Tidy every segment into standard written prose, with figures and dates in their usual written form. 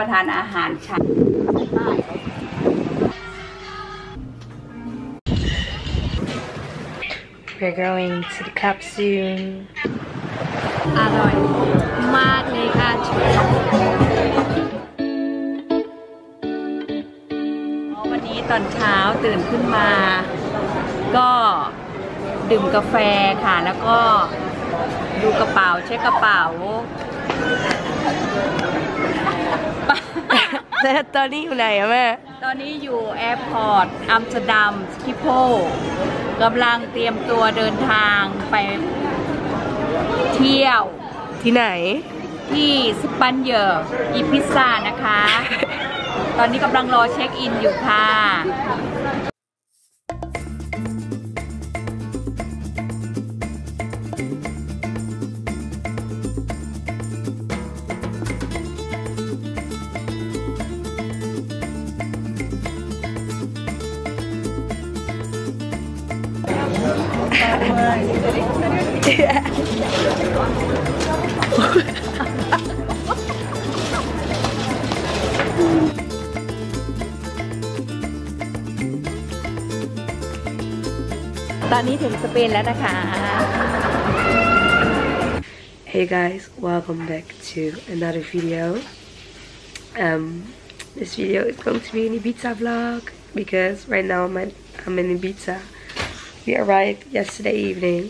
รับประทานอาหารเช้าWe're going to the Capsule อร่อยมากเลยค่ะวันนี้ตอนเช้าตื่นขึ้นมาก็ดื่มกาแฟค่ะแล้วก็ดูกระเป๋าเช็คกระเป๋าแล้วตอนนี้อยู่ไหนอะแม่ตอนนี้อยู่แอร์พอร์ตอัมสเตอร์ดัมสคิโพกำลังเตรียมตัวเดินทางไปเที่ยวที่ไหนที่สปันเยอร์อิบิซ่านะคะตอนนี้กำลังรอเช็คอินอยู่ค่ะตอนนี้ถึงสเปนแล้วนะคะ Hey guys, welcome back to another video. This video is going to be an Ibiza vlog because right now I'm in Ibiza. We arrived yesterday evening.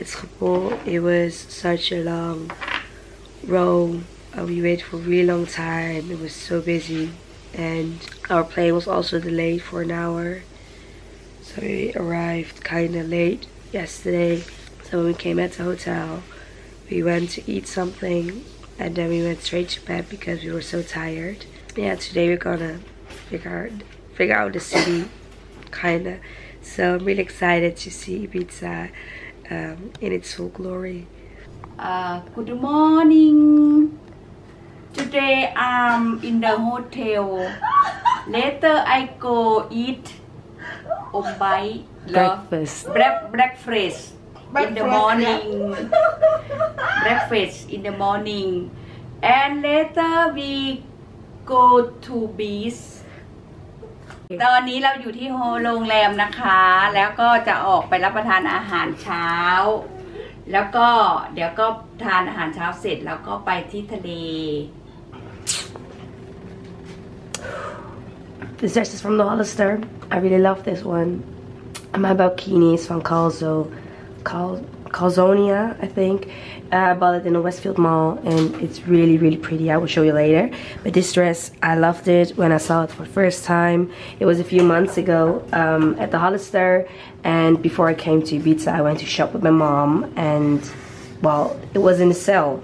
It's Schiphol. It was such a long row. We waited for a really long time. It was so busy, and our plane was also delayed for an hour. So we arrived kind of late yesterday. So when we came at the hotel, we went to eat something, and then we went straight to bed because we were so tired. Yeah, today we're gonna figure out the city, kinda. So I'm really excited to see Ibiza. In its full glory. Good morning. Today I'm in the hotel. Later I go eat breakfast in the morning. Breakfast in the morning, and later we go to beach.ตอนนี้เราอยู่ที่โรงแรมนะคะแล้วก็จะออกไปรับประทานอาหารเช้าแล้วก็เดี๋ยวก็ทานอาหารเช้าเสร็จแล้วก็ไปที่ทะเล This dress is from the Hollister. I really love this one. And my balcony is from Calzedonia, I think. I bought it in the Westfield mall, and it's really, really pretty. I will show you later. But this dress, I loved it when I saw it for the first time. It was a few months ago at the Hollister, and before I came to Ibiza, I went to shop with my mom, and well, it was in the sale,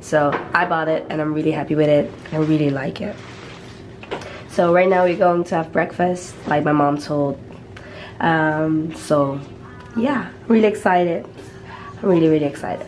So I bought it, and I'm really happy with it. I really like it. So right now we're going to have breakfast, like my mom told. So yeah, really excited. I'm really, really excited.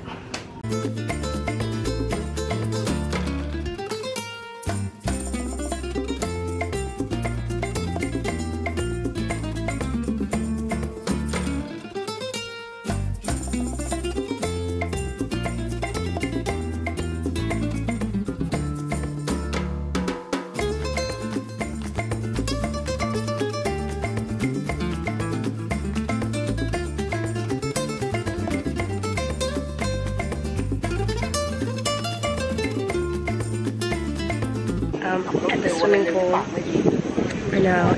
At the swimming pool right now,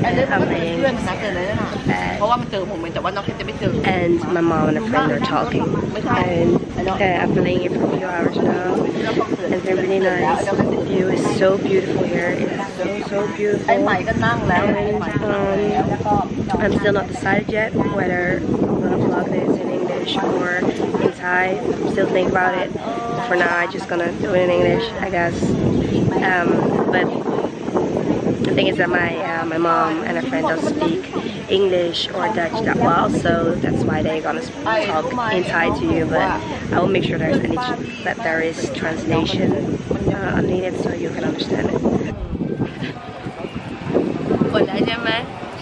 and my mom and a friend are talking, and I've been laying here for a few hours now, and it's been really nice. The view is so beautiful here, it's so beautiful, and I'm still not decided yet whether I'm going to vlog this in English or in Thai. I'm still thinking about it. For now I'm just going to do it in English, I guess. But the thing is that my mom and her friend don't speak English or Dutch that well, so that's why they're gonna talk in Thai to you. But I will make sure that there is translation needed so you can understand it. อดได้ใช่ไหม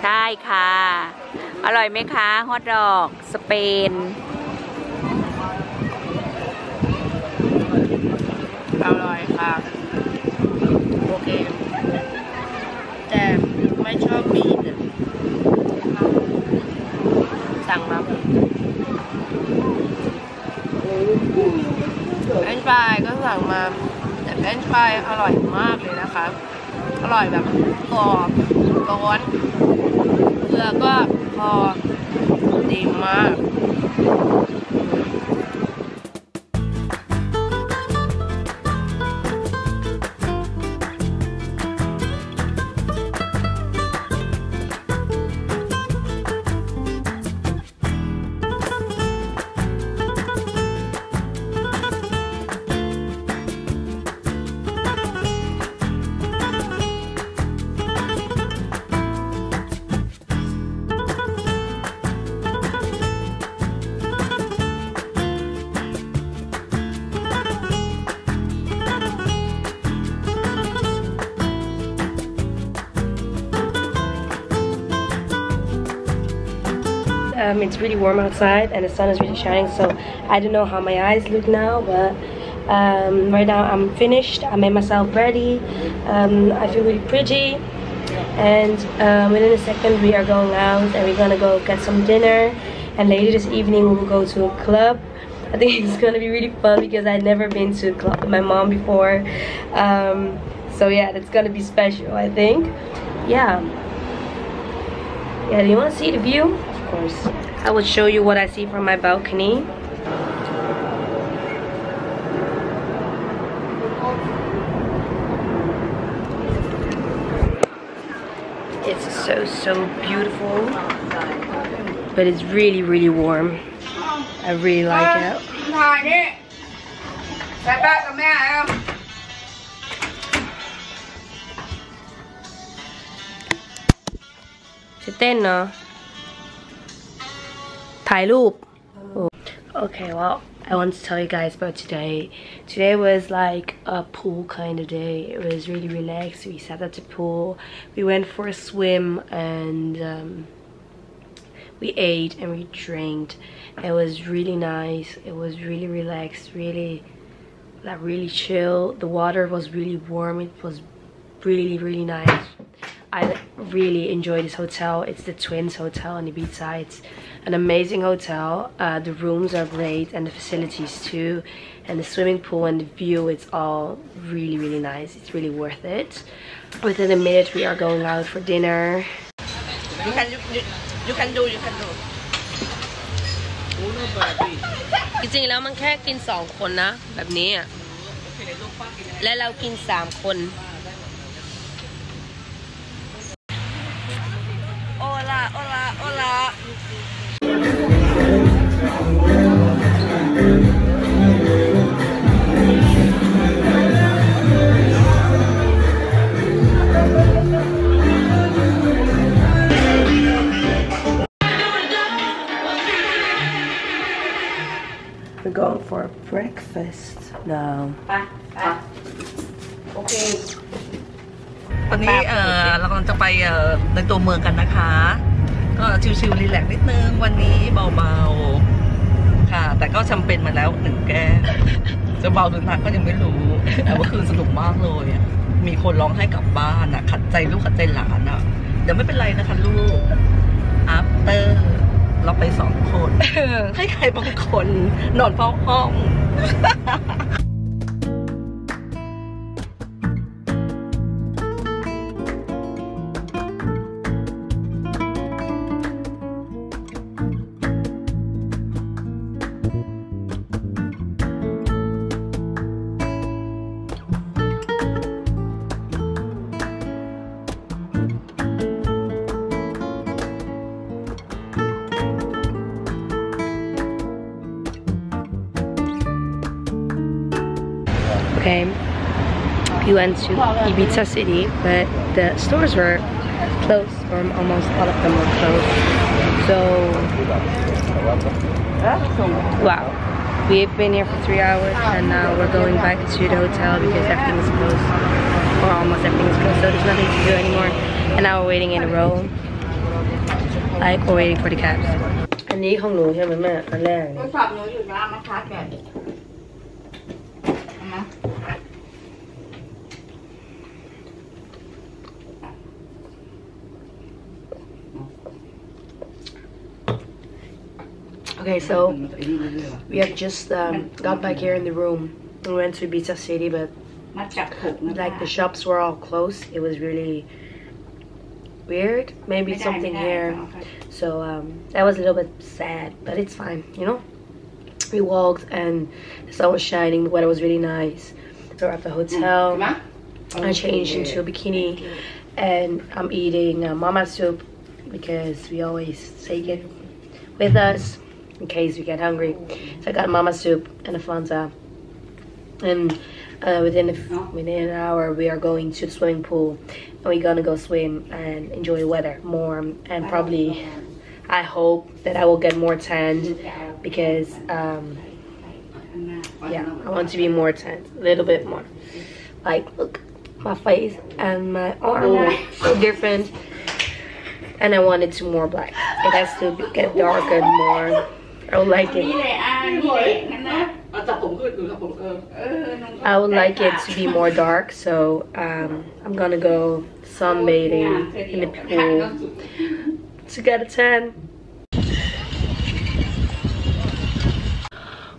ใช่ค่ะอร่อยไหมคะฮอทดอกสเปนอร่อยค่ะ and try อร่อยมากเลยนะคะอร่อยแบบกรอบร้อนเกลือก็พอดีมากIt's really warm outside and the sun is really shining, so I don't know how my eyes look now, but right now I'm finished. I made myself ready. I feel really pretty, and within a second we are going out and we're gonna go get some dinner, and later this evening we will go to a club. I think it's gonna be really fun because I've never been to a club with my mom before, so yeah, that's gonna be special, I think. Yeah, do you want to see the view? Course. I will show you what I see from my balcony. It's so beautiful, but it's really warm. I really like it. Okay, well, I want to tell you guys about today. Today was like a pool kind of day. It was really relaxed. We sat at the pool, we went for a swim, and we ate and we drank. It was really nice. It was really relaxed, really chill. The water was really warm. It was really nice. I really enjoy this hotel. It's the Twins hotel in Ibiza. It's an amazing hotel. The rooms are great and the facilities too, and the swimming pool and the view, it's all really nice. It's really worth it. Within a minute we are going out for dinner. You can do จริงๆแล้วมันแค่กิน2คนนะแบบนี้อ่ะและเรากิน3คนHola. We're going for breakfast now. Okay. วันนี้เรากำลังจะไปในตัวเมืองกันนะคะก็ชิลๆรีแลกซ์นิดนึงวันนี้เบาๆค่ะแต่ก็จำเป็นมาแล้วหนึ่งแก้วจะเบาหรือหนักก็ยังไม่รู้แต่ว่าคืนสนุกมากเลยมีคนร้องให้กลับบ้านขัดใจลูกขัดใจหลานเดี๋ยวไม่เป็นไรนะคะลูก after เราไปสองคนให้ใครบางคนนอนเฝ้าห้องOkay, we went to Ibiza city, but the stores were closed, or almost all of them were closed. So, wow, we've been here for 3 hours, and now we're going back to the hotel because everything is closed, or almost everything is closed, so there's nothing to do anymore. And now we're waiting in a row, like we're waiting for the cabs. อันนี้ของหนูใช่ไหมแม่อันแรกทดสอบหนูอยู่ว่ามันคาดแบบOkay, so we have just got back here in the room. We went to Ibiza City, but Like the shops were all closed. It was really weird. Maybe something here. So that was a little bit sad, but it's fine, you know. We walked and the sun was shining. The weather was really nice. So we're at the hotel. I changed into a bikini and I'm eating mama soup because we always take it with us in case we get hungry. So I got mama soup and a Fanta, and within an hour we are going to the swimming pool and we're gonna go swim and enjoy the weather more, and probably I hope that I will get more tanned because yeah, I want to be more tanned, a little bit more. Like, look, my face and my arm are so different, and I want it to more black. It has to get darker more. I would like it. I would like it to be more dark, so I'm gonna go sunbathing in the pool to get a tan.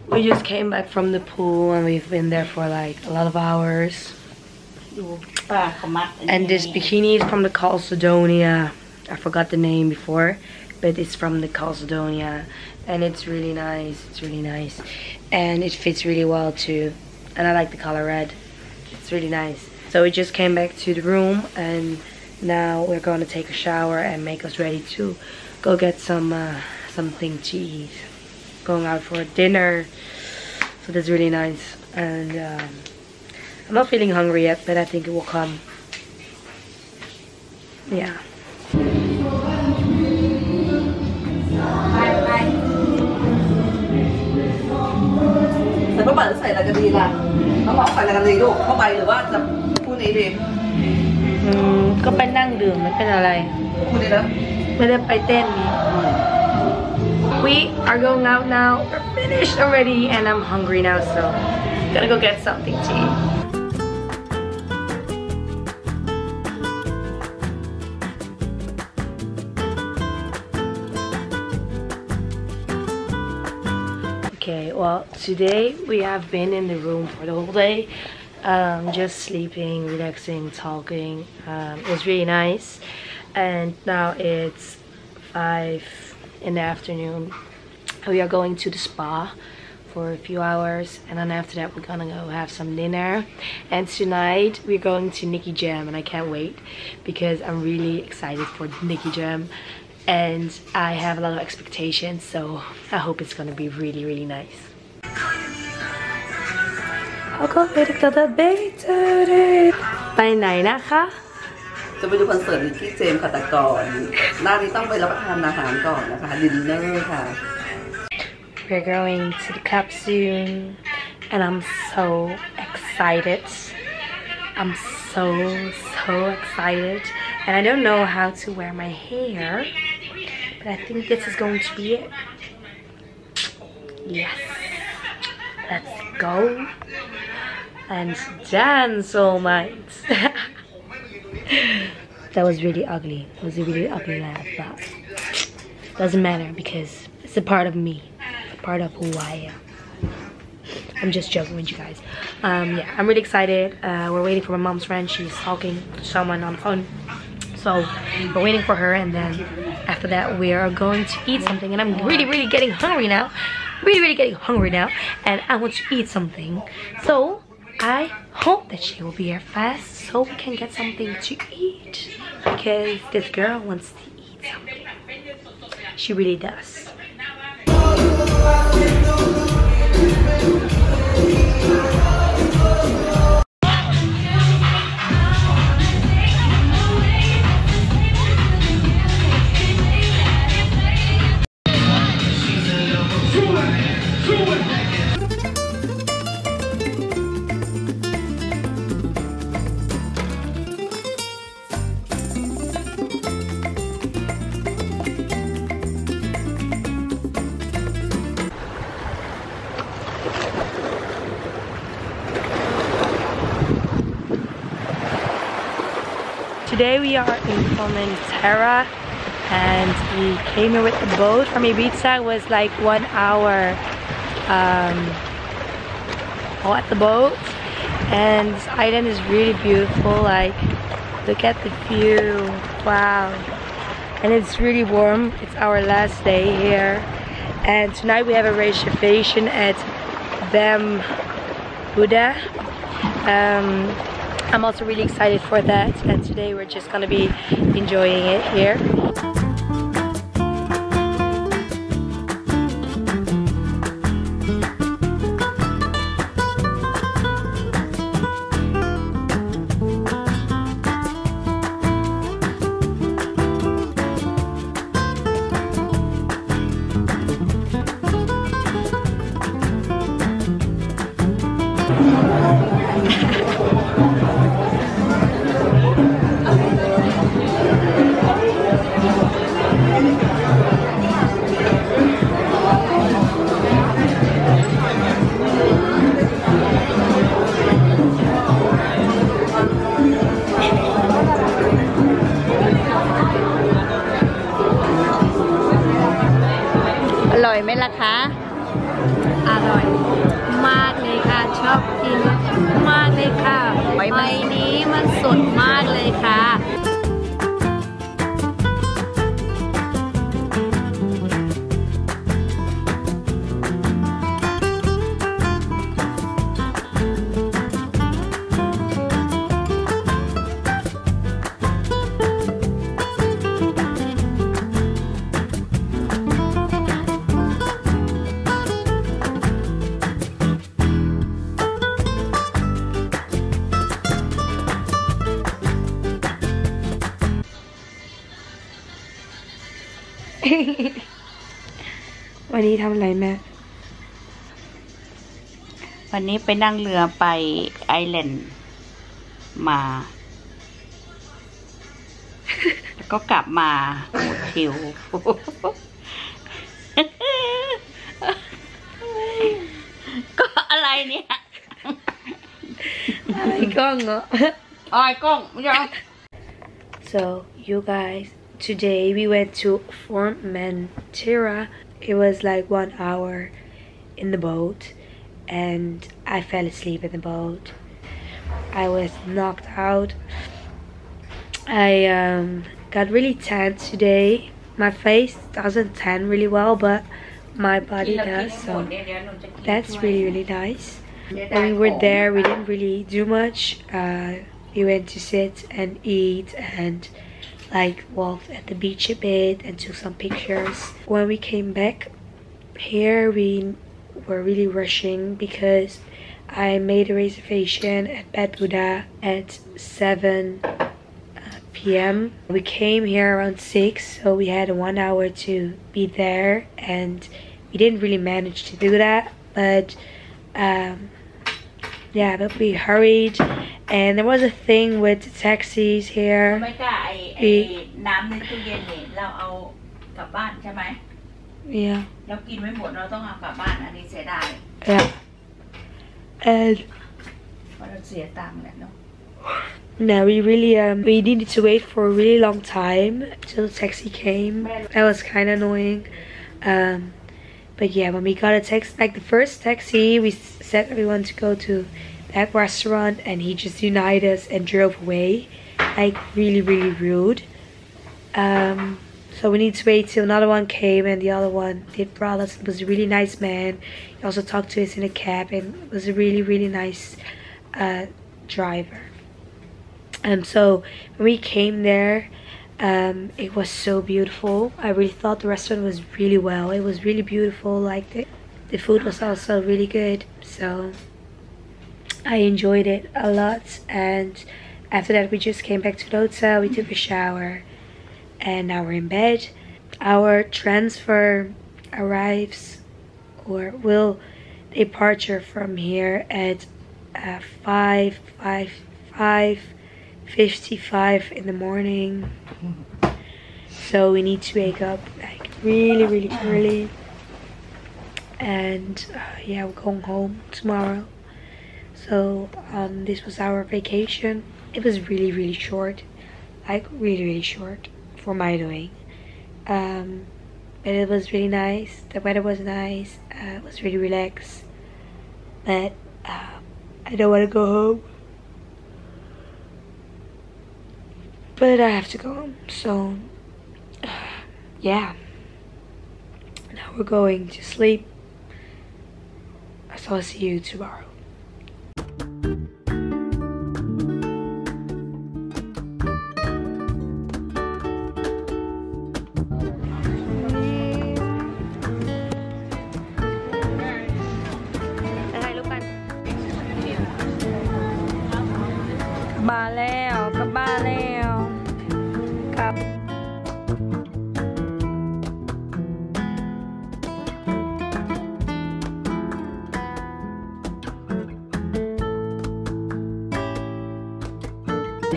We just came back from the pool and we've been there for like a lot of hours. And this bikini is from the Calzedonia. I forgot the name before, but it's from the Calzedonia. And it's really nice, it's really nice. And it fits really well too. And I like the color red, it's really nice. So we just came back to the room and now we're gonna take a shower and make us ready to go get something to eat. Going out for dinner, so that's really nice. And I'm not feeling hungry yet, but I think it will come. Yeah. We are going out now. We're finished already and I'm hungry now, so I'm gonna go get something to eat. Okay, well, today we have been in the room for the whole day, just sleeping, relaxing, talking. It was really nice. And now it's 5 in the afternoon. We are going to the spa for a few hours, and then after that we're gonna go have some dinner. And tonight we're going to Nicky Jam, and I can't wait because I'm really excited for Nicky Jam. And I have a lot of expectations, so I hope it's gonna be really, really nice. Ook al weet ik dat het beter is. Bij Nijna ga. We're going to the concert with Nicky Jam first. We're going to the Capsule, and I'm so excited. I'm so excited, and I don't know how to wear my hair, but I think this is going to be it. Yes, let's go and dance all night. That was really ugly. It was a really ugly laugh, but doesn't matter because it's a part of me, a part of who I am. I'm just joking with you guys. Yeah, I'm really excited. We're waiting for my mom's friend. She's talking to someone on the phone. So we're waiting for her, and then after that we are going to eat something. And I'm really, really getting hungry now. Really getting hungry now. And I want to eat something. So I hope that she will be here fast so we can get something to eat. Because this girl wants to eat something. She really does. Today we are in Formentera and we came here with the boat from Ibiza. It was like 1 hour all at the boat, And this island is really beautiful, like, look at the view, wow. And it's really warm, it's our last day here. And tonight we have a reservation at Bambuddha. I'm also really excited for that, and today we're just gonna be enjoying it here.วันนี้ทำอะไรแม่วันนี้ไปนั่งเรือไปไอแลนด์มาแล้วก็กลับมาโฮเทลก็อะไรเนี่ยอะไรกล้องเหรออ๋อกล้องไม่เอา So you guys today we went to Formentera. It was like 1 hour in the boat and I fell asleep in the boat. I was knocked out. I got really tanned today. My face doesn't tan really well, but my body does, so that's really nice. When we were there we didn't really do much. We went to sit and eat and like walked at the beach a bit and took some pictures. When we came back here we were really rushing because I made a reservation at Bambuddha at 7 p.m. We came here around 6, so we had 1 hour to be there and we didn't really manage to do that, but yeah, but we hurried. And there was a thing with the taxis here. Yeah. Yeah. And no, we really we needed to wait for a really long time till the taxi came. That was kind of annoying. But yeah, when we got a taxi, like the first taxi, we said everyone to go to that restaurant and he just denied us and drove away, like really rude. So we need to wait till another one came, and the other one did brought us. It was a really nice man. He also talked to us in a cab and it was a really nice driver. And so when we came there, it was so beautiful. I really thought the restaurant was really well. It was really beautiful, like the food was also really good, so I enjoyed it a lot. And after that we just came back to the hotel, we took a shower and now we're in bed. Our transfer arrives or will departure from here at 5:55 in the morning, so we need to wake up like really early. And yeah, we're going home tomorrow. So this was our vacation. It was really short, like really short for my doing. But it was really nice. The weather was nice. It was really relaxed. But I don't want to go home, but I have to go home, so yeah. Now we're going to sleep, so I'll see you tomorrow.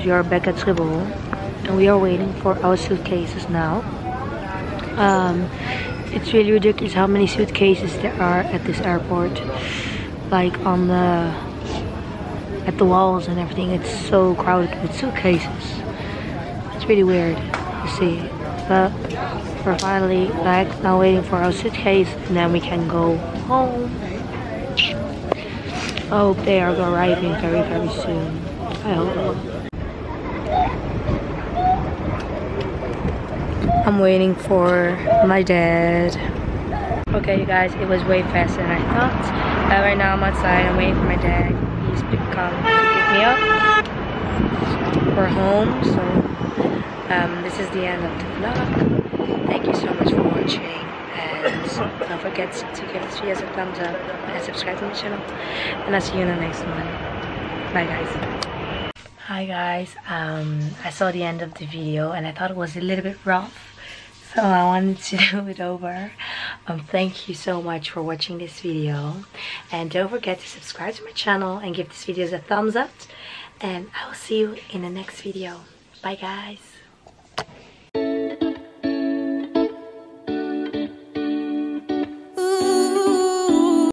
We are back at Schiphol and we are waiting for our suitcases now. It's really ridiculous how many suitcases there are at this airport, like on the at the walls and everything. It's so crowded with suitcases. It's really weird to see, but we're finally back now, waiting for our suitcase, and then we can go home. I hope they are arriving very soon. I hope. I'm waiting for my dad. Okay, you guys, it was way faster than I thought. Right now I'm outside, I'm waiting for my dad. He's come pick me up. We're home, so this is the end of the vlog. Thank you so much for watching, and don't forget to give this video a thumbs up and subscribe to my channel. And I'll see you in the next one. Bye, guys. Hi guys, I saw the end of the video and I thought it was a little bit rough, so I wanted to do it over. Thank you so much for watching this video, and don't forget to subscribe to my channel and give this video a thumbs up, and I will see you in the next video. Bye guys.